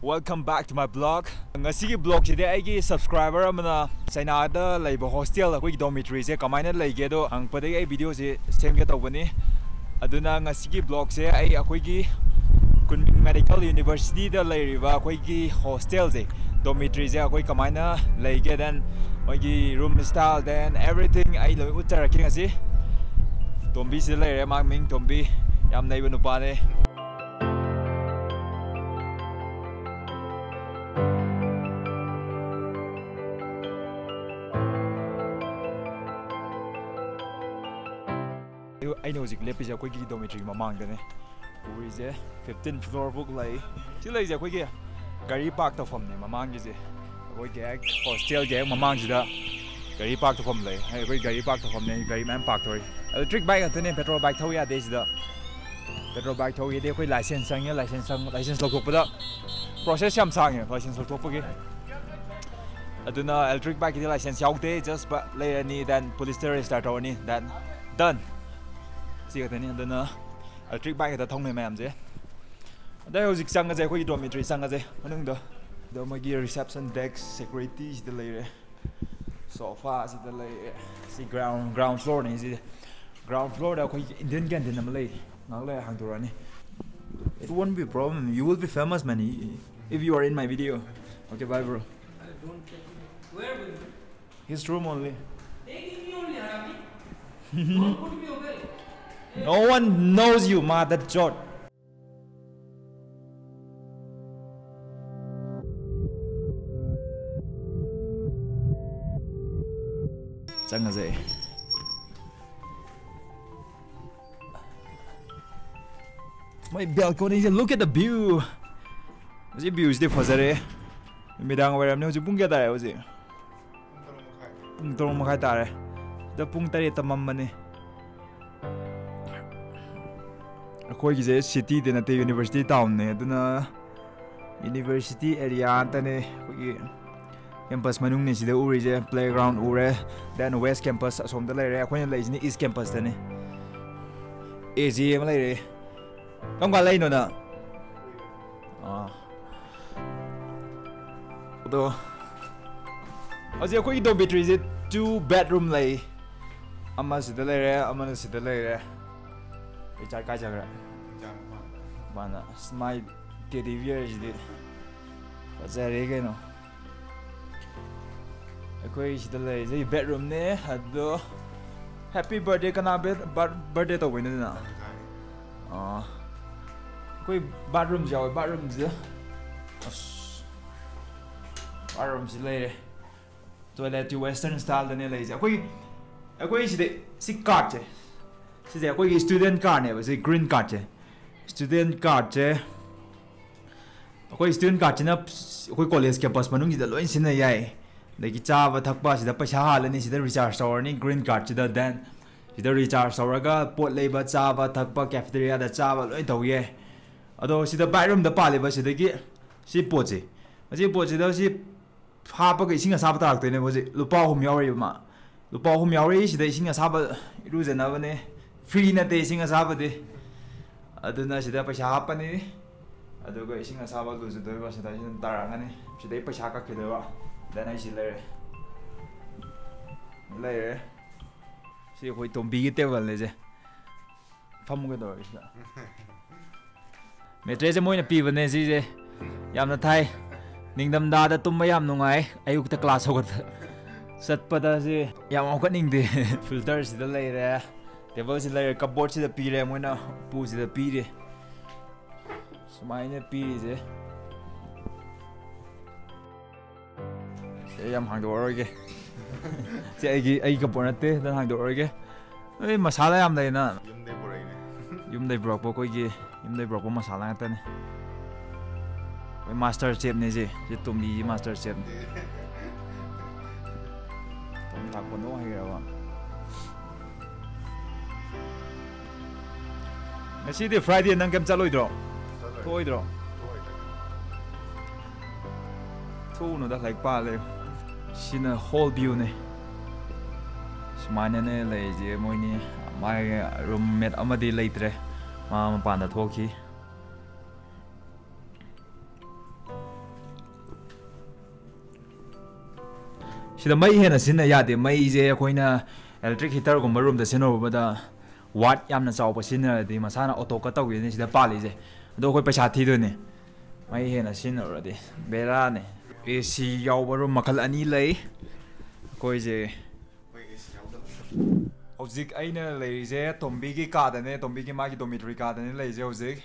Welcome back to my blog. Ngasi blog today aigi subscriber amana Sainada laibo hostel akoi dormitory se kamaina laige do angpade ai video se semge tawani aduna ngasi blog se ai akoi gi Kunming Medical University da lairiba akoi gi hostel se dormitory se akoi kamaina laige then agi room style then everything ai loi utar king asi tombi se laire ma ming tombi yam nai banu pa ne I know Zig Lepis are quickly dormitory among the who is a 15th floor book lay. Still is a quick Gary Park of them among is a quick act or still game among the Gary Park of them lay. I agree Gary Park of them, Gary Man Park. Electric bike and then petrol bike toya days the petrol bike toya they quit license and license local process some sang license local. I do not electric bike license out there just but later need then police terrorist start on it then done. See you then a trick bike at the tongue, ma'am. There was Sangaze, we dormitory Sangaze, Anunda, the Magi reception decks, security is the layer. So far, the layer, see ground floor, is it ground floor that we didn't get in the Malay. Now, let hang to run. It won't be a problem. You will be famous, man, if you are in my video. Okay, bye, bro. Where will you? His room only. They give me only happy. No one knows you, mother Jod. Changaze. My balcony. Look at the view. The view is different. Midang where I'm not going to get was it? The Puntarita Mamani. Koyze city de nate university town ne aduna university area tane koyi campus manung ne sida urize playground ure then west campus asom da lere akoy leijini east campus tane easy lere kamga leino na ah do aje koyi do bedroom 2 bedroom lay amma sida lere amana sida lere It's a guy, man. My TV years did. That's a regano. A quiz the lazy bedroom there had the happy birthday can I bet, but birthday to win now. Ah, quick bathrooms, our bathrooms. Bathrooms later. Toilet to Western style than a lazy. A quiz the sick cart. This is a student card, it's a green card. Student card, a student card, a college campus, Manu, the Loin Sinai, the Kitava Takpas, the Pashahal, and is the recharge or any green card to the den. Is the recharge or a port labor, Chava, Takpa, cafeteria, the Chava, Loitoye. Although she the bathroom, the Palibas, the git, she puts it. As she puts it, though she half a sing a subtract, and it was Lupa whom you are. Lupa whom you are, they sing a sabbat, it was an avenue. Free na te singa sabade aduna sida paisa hapani adugo isinga sabadu zudoi sida sin tarangani sida paisa ka kidewa then I silere layer si koi tombi table leje famuga do isla metrese moina pivane sije yamna thai ningdam da da tumma yam nungai ayukta class hogat satpada si yamokha ningde filter sida layer There was a cupboard to the pier and when I push the pier. So mine is eh? I'm hung to Oregon. Say, I go on a day, then hung to Oregon. Hey, Masala, I'm there now. Yum they broke Pokogi, Yum they broke Masala. My master chip, Nizzy, you told me master chip. Don't talk on no here. Friday Friday nang kem chalo idro. Toy idro. Toy no da like pa le. Sin a whole view ne. Smane ne le je moi ni my roommate amadi leitre. Ma pan da thoki. sida mai hena sin na yade mai je koina electric heater ko marum da seno bada watt yamna chaw pa sin na de masana auto ka tawi ne sida pali je do ko paisa thi do ne mai hena sin na rade bera ne ac yaw baru makal ani lai koi je koi ac yaw da hozik aina lai je tombi ki ka da ne tombi ki ma ki dormitory ka da ne lai je hozik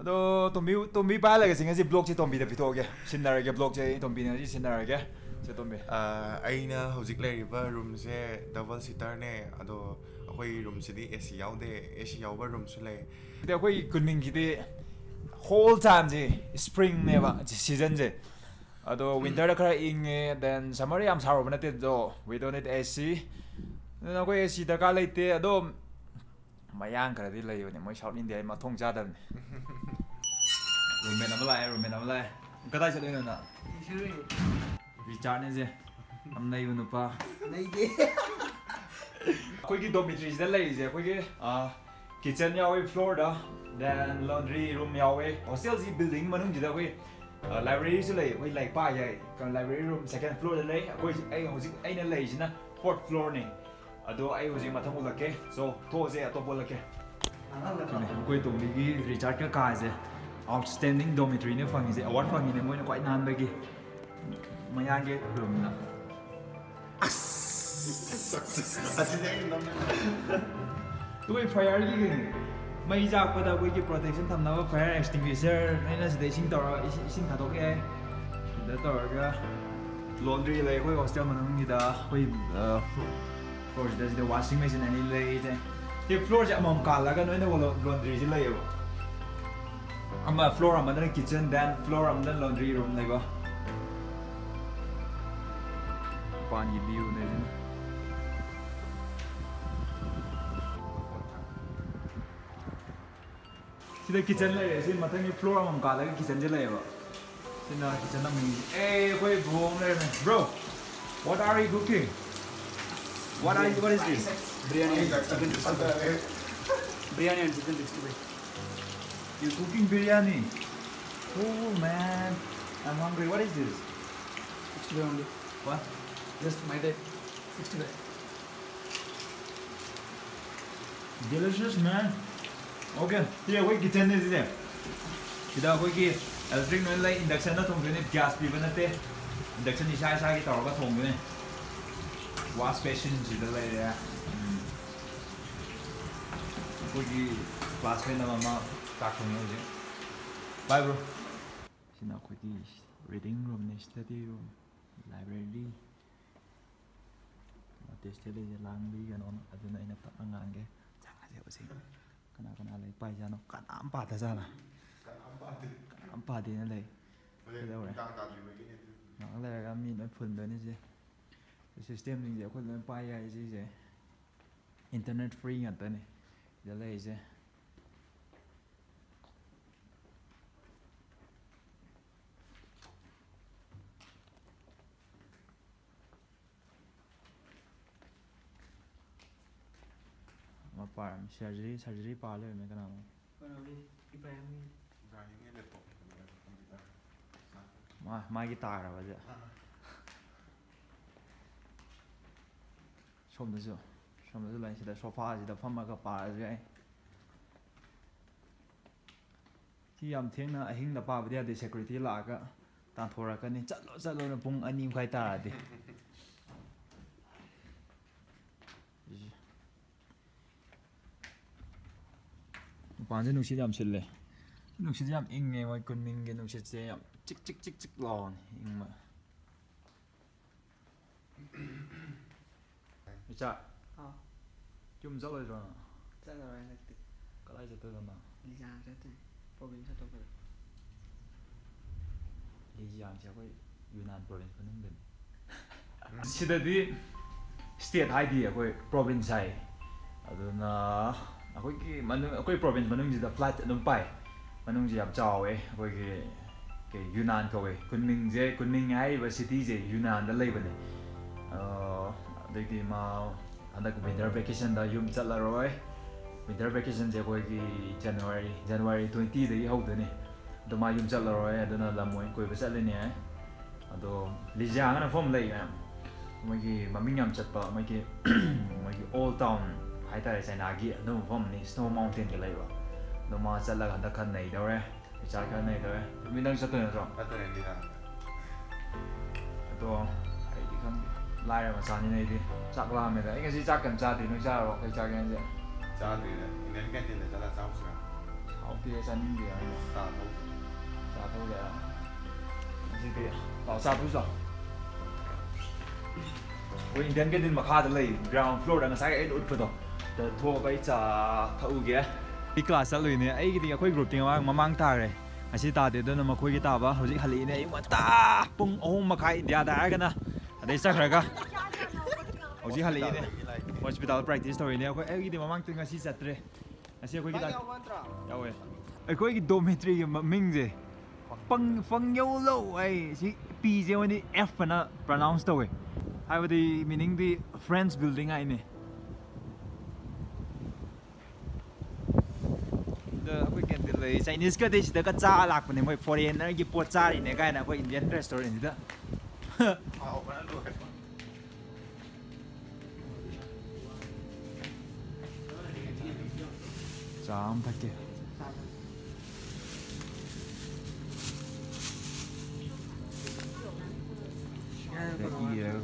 ado tombi pa la ga singa ji block ji tombi da pito ge sin na ge block je tombi ne ji sin na ge se tombi aina hozik lai river room se double seater ne ado koi room se di ac yaw de ac yaw ba room se lai de koi kunning gi de whole time ji spring ne ba season je ado winter da kara inge then summer yam saro bana te do we don't need ac na koi ac da ka lai te ado mayang kara di lai ne moi south india ma thong ja dan rumen amla kada se doina na shirui vichar ne je am nai bunu pa nai ge koi ki dormitory da lai je koi ki kitchen yawe floor da then laundry room yawe hostel ji building manung ji da koi library se lai koi like pa yai kan library room second floor da lai koi ai hoji ai na lai jina fourth floor ne ado ai hoji ma thamul ke so thoje ato bol ke ana koi to mi gi recharge ka ka je outstanding dormitory ne fangi je award fangi ne moina kwai nan ba gi mayang ge room na tuai fire gi ge mai ja pa da koi ki protection tham na fire extinguisher naina se sing tor sing tha to ke da tor ga laundry lai koi hostel ma nang ni da koi floor da the washing machine ani lai the floor ja mom ka la ga noina wala laundry ji lai ba amma floor amma the kitchen then floor amma the laundry room lai ba pani view ne sida kitchen lai se matang ni floor amma ka lai kitchen je lai ba sina kitchen na mi eh koi bhong lai na bro what are you cooking what is this biryani and chicken 65 you're cooking biryani oh man I'm hungry what is this 65 only what just my dad 65 delicious man okay here we kitchen is there kida koi ki electric no like induction na thong ne gas bhi banate induction isha isha ki tor ka thong ne wash basin ji da le koi ki class mein na mama Bye bro. Sina koi ki reading room ne study room library. Test le je lang bi kan on aduna ina ta angang ge. Changa je usi. Kana lai pai jano kanam pa ta jana. Kanam pa de lai. Ole ta ta ju me ni. Ang lai ga mi no phun de ni je. System ni je ko lai pai ya je. Internet free an ta ni. Je lai je. Farm surgery parlor me kana Ibrahim laptop ma guitar baje som de zo lai sida sofa sida phama ka pa jai ti am thena ahing da pa bdia de security la ka tan thora ka ni chalo na pung ani khai ta de panse nuxi jam sille nuxi jam inge wai kunning ge nuxi jam chik lon ingma cha ha jum zalai ron zalai na ti kalai ja to ma li ja ja te province to ba li ja ja wai Yunnan province ko nung den sida di state id wai province ai aduna akoi ki manung akoi province manung ji da flight num pai manung ji ab chaw we akoi ki Yunnan ko we kunming ai ba city je Yunnan da lei bane dei ki ma anda ko winter vacation da yum chala roi winter vacation je akoi ki January 20 dei hau da ne do ma yum chala roi adana lamoi koi ba chale ne ai ado lija ngana form lei am ꯃꯣꯏꯒꯤ ꯃꯃꯤꯡ ꯌꯥꯝ ꯆꯠꯄ ꯃꯣꯏꯒꯤ all town ꯍꯥꯏꯇꯥꯔꯦ ꯆꯥꯏꯅꯥꯒꯤ ꯑꯗꯨ ꯃꯐꯝꯅꯤ snow ꯃꯥꯎꯟꯇꯦꯟꯒ ꯂꯩꯕ ꯑꯗꯣ ꯃꯥ ꯆꯠꯂꯒ ꯍꯟꯗꯛ ꯈꯔ ꯅꯩꯗꯧꯔꯦ ꯄꯩꯁꯥ ꯈꯔ ꯅꯩꯗꯧꯔꯦ ꯃꯤ ꯅꯪ ꯆꯠꯇꯣꯏ ꯅꯠꯇ꯭ꯔꯣ ꯆꯠꯇꯣꯏꯅꯦ ꯑꯗꯣ ꯑꯩꯗꯤ ꯈꯪꯗꯦ ꯂꯥꯏꯔ ꯃꯆꯥꯅꯤꯅ ꯑꯩꯗꯤ ꯆꯥꯛ ꯂꯥꯝꯃꯦꯗ ꯑꯩ ꯉꯁꯤ ꯆꯥꯛ ꯀꯩꯝ ꯆꯥꯗ꯭ꯔꯤ ꯅꯣꯏ ꯆꯥꯔꯕꯣ ꯀꯩ ꯆꯥꯒꯦ ꯍꯥꯏꯁꯦ ꯆꯥꯗ꯭ꯔꯤꯗ ꯏꯟꯗꯤꯌꯟ ꯀꯦꯟꯇꯤꯟꯗ ꯆꯠꯂꯒ ꯆꯥꯎꯁꯤꯔꯥ ꯍꯥꯎꯇꯦ ꯆꯥꯅꯤꯡꯗꯦ ꯑꯩꯅ ꯆꯥꯊꯣꯛꯒꯦ ꯉꯁꯤꯗꯤ ꯂꯥꯛꯑꯣ ꯆꯥꯊꯣꯛꯁꯤ ꯂꯥꯛꯑꯣ We intend to get ground floor and I would put up the tour by Tauga. Because I get a quick group thing among Mamantare. I see that they don't know Makuitava, Jose Haline, Wata, Pung, Oh Makai, the other Agana, and they Sakaga. Jose Haline, hospital practice story. I get among things I see that. I see a quick away. A quick dormitory Mingze Pung Fungolo, I see PZ on the F and a pronounced away. I would be meaning the French building. I mean, we can delay Chinese cottage, the Katzalak, when they for the energy potsar in a kind of Indian restaurant. Some packet.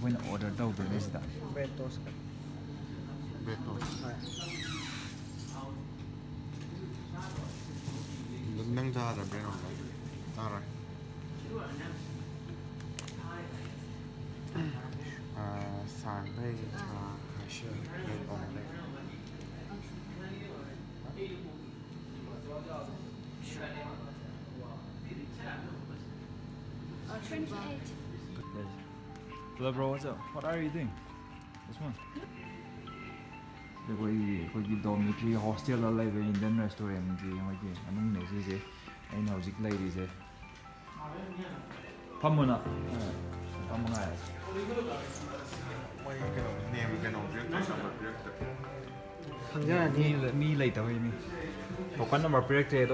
When order double is that Betos the names are a brand of all right Sunday cashier only 28 Hello bro, what's up? What are you doing? This one? The dormitory hostel like the Indian restaurant. I'm going to I know this lady is Pamuna. Pamuna. Name? Me later. What number project?